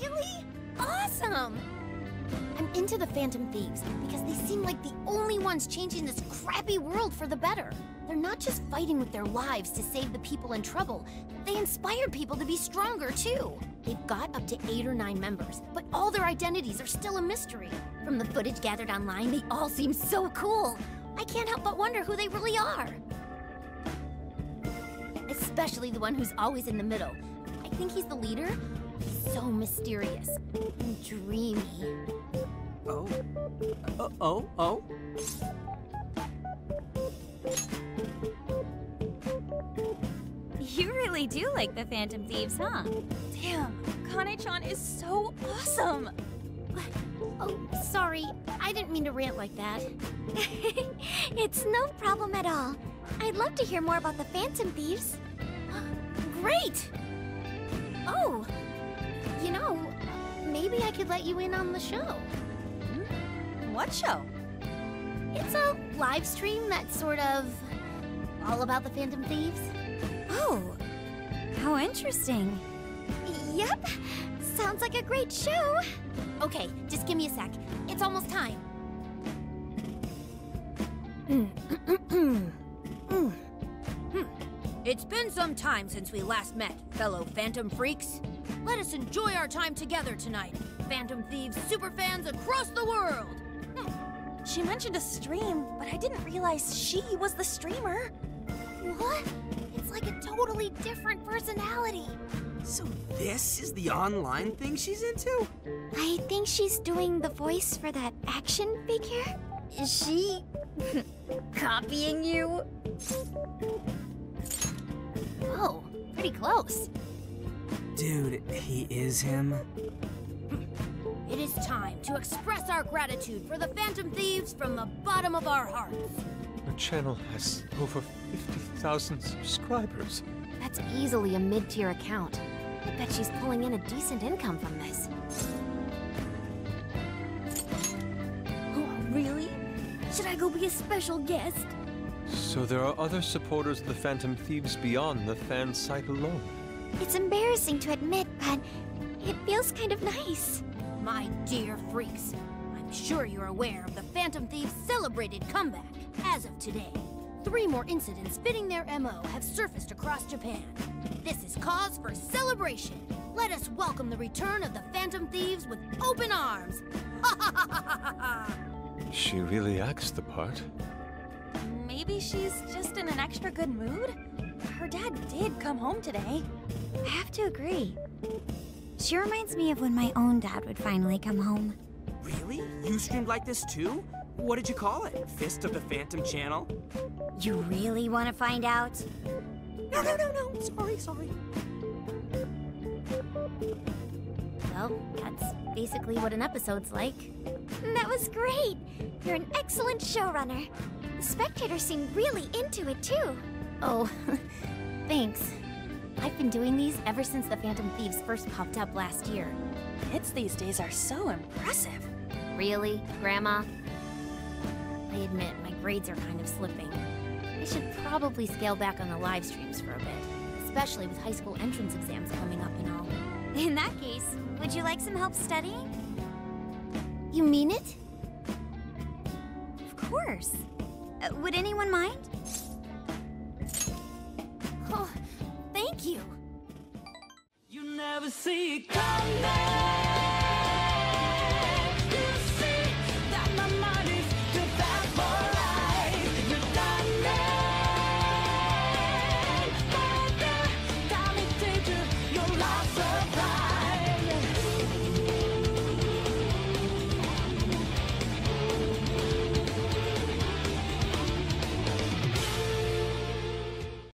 Really? Awesome! I'm into the Phantom Thieves because they seem like the only ones changing this crappy world for the better. They're not just fighting with their lives to save the people in trouble. They inspire people to be stronger, too. They've got up to 8 or 9 members, but all their identities are still a mystery. From the footage gathered online, they all seem so cool. I can't help but wonder who they really are. Especially the one who's always in the middle. I think he's the leader. He's so mysterious and dreamy. Oh. Oh. You really do like the Phantom Thieves, huh? Damn, Kane-chan is so awesome! Oh, sorry. I didn't mean to rant like that. It's no problem at all. I'd love to hear more about the Phantom Thieves. Great! Oh, you know, maybe I could let you in on the show. What show? It's a live stream that's sort of all about the Phantom Thieves. Oh, how interesting. Yep, sounds like a great show. Okay, just give me a sec. It's almost time. It's been some time since we last met, fellow Phantom Freaks. Let us enjoy our time together tonight, Phantom Thieves superfans across the world! She mentioned a stream, but I didn't realize she was the streamer. What? It's like a totally different personality. So this is the online thing she's into? I think she's doing the voice for that action figure. Is she... copying you? Oh, pretty close. Dude, he is him. It is time to express our gratitude for the Phantom Thieves from the bottom of our hearts. The channel has over 50,000 subscribers. That's easily a mid-tier account. I bet she's pulling in a decent income from this. Oh, really? Should I go be a special guest? So there are other supporters of the Phantom Thieves beyond the fan site alone. It's embarrassing to admit, but it feels kind of nice. My dear freaks, I'm sure you're aware of the Phantom Thieves' celebrated comeback. As of today, 3 more incidents fitting their MO have surfaced across Japan. This is cause for celebration. Let us welcome the return of the Phantom Thieves with open arms. Ha ha ha ha ha! She really acts the part. Maybe she's just in an extra good mood? Her dad did come home today. I have to agree. She reminds me of when my own dad would finally come home. Really? You streamed like this too? What did you call it? Fist of the Phantom Channel? You really want to find out? No. Sorry. Well, that's basically what an episode's like. That was great! You're an excellent showrunner. The spectators seem really into it too. Oh, thanks. I've been doing these ever since the Phantom Thieves first popped up last year. Kids these days are so impressive. Really, Grandma? I admit, my grades are kind of slipping. I should probably scale back on the live streams for a bit, especially with high school entrance exams coming up and all. In that case, would you like some help studying? You mean it? Of course. Would anyone mind? Oh. Thank you. You never see it coming.